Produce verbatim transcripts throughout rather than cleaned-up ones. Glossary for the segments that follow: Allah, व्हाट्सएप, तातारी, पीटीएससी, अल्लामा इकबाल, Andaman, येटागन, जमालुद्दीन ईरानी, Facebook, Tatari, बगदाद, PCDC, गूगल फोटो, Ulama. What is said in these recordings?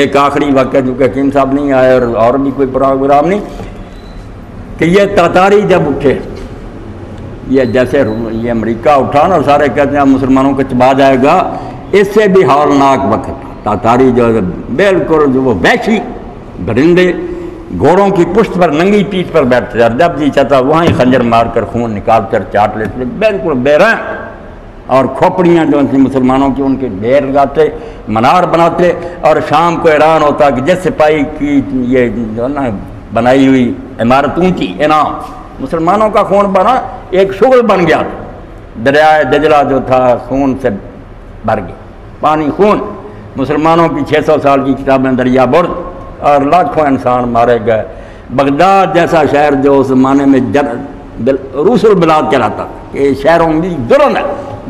एक आखिरी वाक़ा जो कि हकीम साहब नहीं आए और, और भी कोई प्रोग्राम नहीं कि ये तातारी जब उठे, ये जैसे ये अमेरिका उठा ना, सारे कहते हैं मुसलमानों को चबा जाएगा, इससे भी हौलनाक वक्त तातारी जो बिल्कुल जो वो वैशी दरिंदे घोड़ों की पुश्त पर नंगी पीठ पर बैठते थे, जब जी चाहता वहाँ ही खंजर मार कर खून निकाल कर चाट लेते, बिल्कुल बेरा और खोपड़ियाँ जो थी मुसलमानों की उनके ढेर लगाते, मनार बनाते और शाम को ईरान होता कि जिस सिपाही की ये जो ना बनाई हुई इमारत ऊँची इनाम मुसलमानों का खून बना, एक शुगल बन गया था, दरियाए दजला जो था खून से भर गया, पानी खून, मुसलमानों की छः सौ साल की किताबें दरिया बुर्द और लाखों इंसान मारे गए। बगदाद जैसा शहर जो उस ज़माने में रूसल बिलाद कहलाता था, ये शहरों में जुर्म है,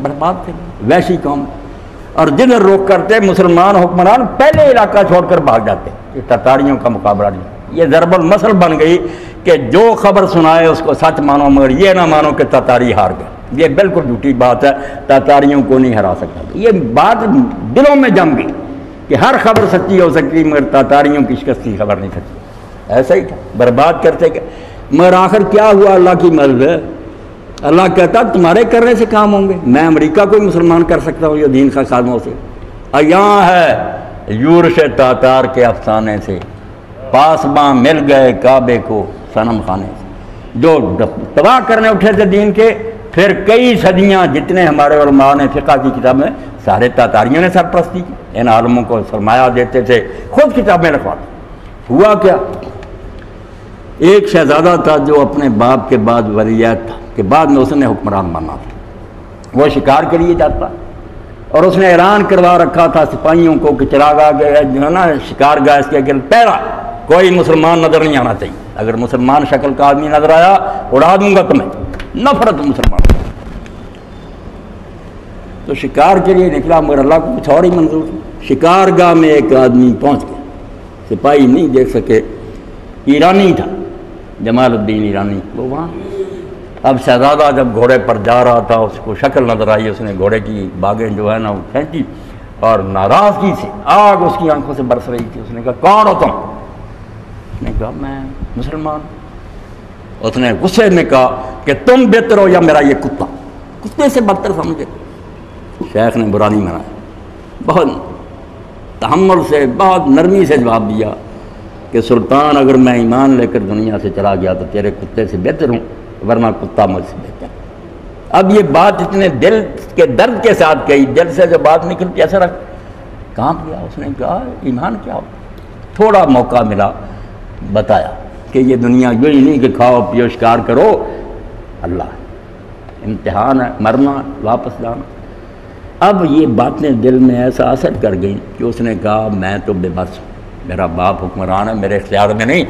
बर्बाद थे वैसी कौम, और जिधर रोक करते मुसलमान हुक्मरान पहले इलाका छोड़कर भाग जाते, ये ततारियों का मुकाबला नहीं। ये ज़रबुल मसल बन गई कि जो खबर सुनाए उसको सच मानो, मगर ये ना मानो कि ततारी हार गए, ये बिल्कुल झूठी बात है, ततारियों को नहीं हरा सकता। ये बात दिलों में जम गई कि हर खबर सच्ची हो सकती मगर ततारियों की शिकस्त की खबर नहीं सच्ची, ऐसा ही था, बर्बाद करते गए। मगर आखिर क्या हुआ, अल्लाह की मर्ज़ है, अल्लाह कहता तुम्हारे करने से काम होंगे, मैं अमेरिका को ही मुसलमान कर सकता हूँ ये दीन का खादमों से। अयां है यूरश तातार के अफसाने से, पासबां मिल गए काबे को सनम खाने से, जो तबाह करने उठे थे दीन के, फिर कई सदियाँ जितने हमारे उलमा ने फ़िक़ा की किताबें सारे तातारियों ने सरपरस्ती की, इन आलमों को सरमाया देते थे, खुद किताबें रखवाते। हुआ क्या, एक शहज़ादा था जो अपने बाप के बाद वलीयत था, के बाद में उसने हुक्मरान बना था, वो शिकार के लिए जाता और उसने ऐलान करवा रखा था सिपाहियों को कि चरागा जो है ना शिकार गाह इसके गिर पैरा, कोई मुसलमान नज़र नहीं आना चाहिए, अगर मुसलमान शक्ल का आदमी नज़र आया उड़ा दूंगा तुम्हें, नफरत मुसलमान। तो शिकार के लिए निकला मगर अल्लाह को कुछ और ही मंजूर, शिकार गाह में एक आदमी पहुँच गया, सिपाही नहीं देख सके, ईरानी था जमालुद्दीन ईरानी, वो वहाँ। अब शहजादा जब घोड़े पर जा रहा था उसको शक्ल नजर आई, उसने घोड़े की बागें जो है ना वो फेंकी और नाराज़गी से आग उसकी आंखों से बरस रही थी। उसने कहा कौन हो तुम? उसने कहा मैं मुसलमान। उसने गुस्से में कहा कि तुम बेहतर हो या मेरा ये कुत्ता, कुत्ते से बदतर समझे। शेख ने बुरा नहीं मनाया, बहुत तहम्मुल से बहुत नरमी से जवाब दिया कि सुल्तान अगर मैं ईमान लेकर दुनिया से चला गया तो तेरे कुत्ते से बेहतर हूँ, वरना कुत्ता मुझसे बेहतर। अब ये बात इतने दिल के दर्द के साथ कही, दिल से जो बात निकलती ऐसा रख काम किया। उसने कहा ईमान क्या हो, थोड़ा मौका मिला बताया कि ये दुनिया यूँ ही नहीं कि खाओ पियो शिकार करो, अल्लाह इम्तिहान है, मरना वापस जाना। अब ये बातें दिल में ऐसा असर कर गई कि उसने कहा मैं तो बेबस, मेरा बाप हुक्मरान है, मेरे इख्तियार में नहीं,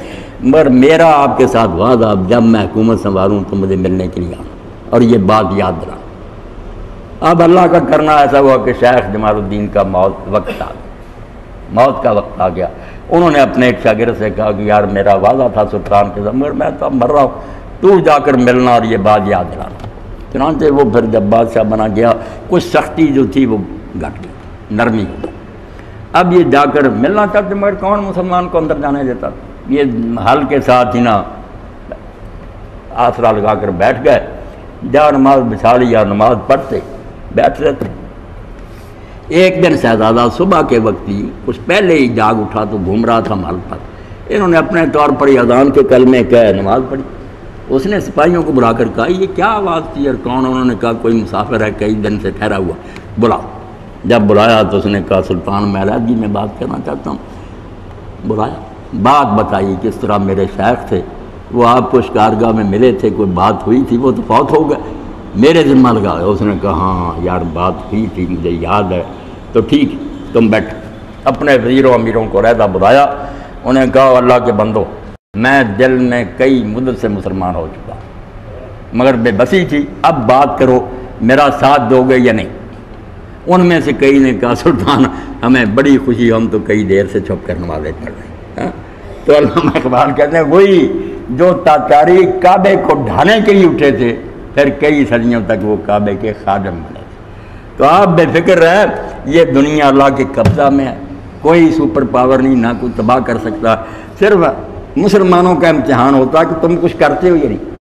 मगर मेरा आपके साथ वादा, आप जब मैं हुकूमत संभालूँ तो मुझे मिलने के लिए आना और ये बात याद रहा। अब अल्लाह का करना ऐसा हुआ कि शेख जमालुद्दीन का मौत वक्त आ गया, मौत का वक्त आ गया। उन्होंने अपने एक शागिर्द से कहा कि यार मेरा वादा था सुल्तान के साथ, मगर मैं तो मर रहा हूँ, तू जाकर मिलना और ये बात याद दिलाना। चुनांचे वो फिर जब बादशाह बना गया कुछ सख्ती जो थी वो घट गई, नरमी हो गई। अब ये जाकर मिलना चाहते मगर कौन मुसलमान को अंदर जाने देता, ये हल के साथ ही ना आसरा लगा कर बैठ गए, जा नमाज बिछा ली या नमाज पढ़ते बैठ रहते। एक दिन शहजादा सुबह के वक्त ही कुछ पहले ही जाग उठा तो घूम रहा था महल पर, इन्होंने अपने तौर पर ही अजान के कलमे कह नमाज पढ़ी। उसने सिपाहियों को बुलाकर कहा ये क्या आवाज़ थी और कौन? उन्होंने कहा कोई मुसाफिर है, कई दिन से ठहरा हुआ, बुलाओ। जब बुलाया तो उसने कहा सुल्तान मैं राजी में बात करना चाहता हूँ। बुलाया, बात बताई किस तरह मेरे शेख थे, वो आपको शिकारगाह में मिले थे, कोई बात हुई थी, वो तो फौत हो गए, मेरे जिम्मा लगा। उसने कहा हाँ यार बात हुई थी, मुझे याद है। तो ठीक तुम बैठो। अपने वजीरों अमीरों को रहता बुलाया, उन्हें कहा अल्लाह के बंदो मैं दिल में कई मुद्दत से मुसलमान हो चुका मगर बेबसी थी, अब बात करो मेरा साथ दोगे या नहीं। उनमें से कई ने कहा सुल्तान हमें बड़ी खुशी, हम तो कई देर से छुप कर नमाज़ें पढ़ रहे हैं। तो अल्लामा इकबाल कहते हैं वही जो तातारी काबे को ढाने के लिए उठे थे, फिर कई सदियों तक वो काबे के खादम बने थे। तो आप बेफिक्र रहें, ये दुनिया अल्लाह के कब्ज़ा में है, कोई सुपर पावर नहीं, ना कोई तबाह कर सकता। सिर्फ मुसलमानों का इम्तिहान होता कि तुम कुछ करते हो या नहीं।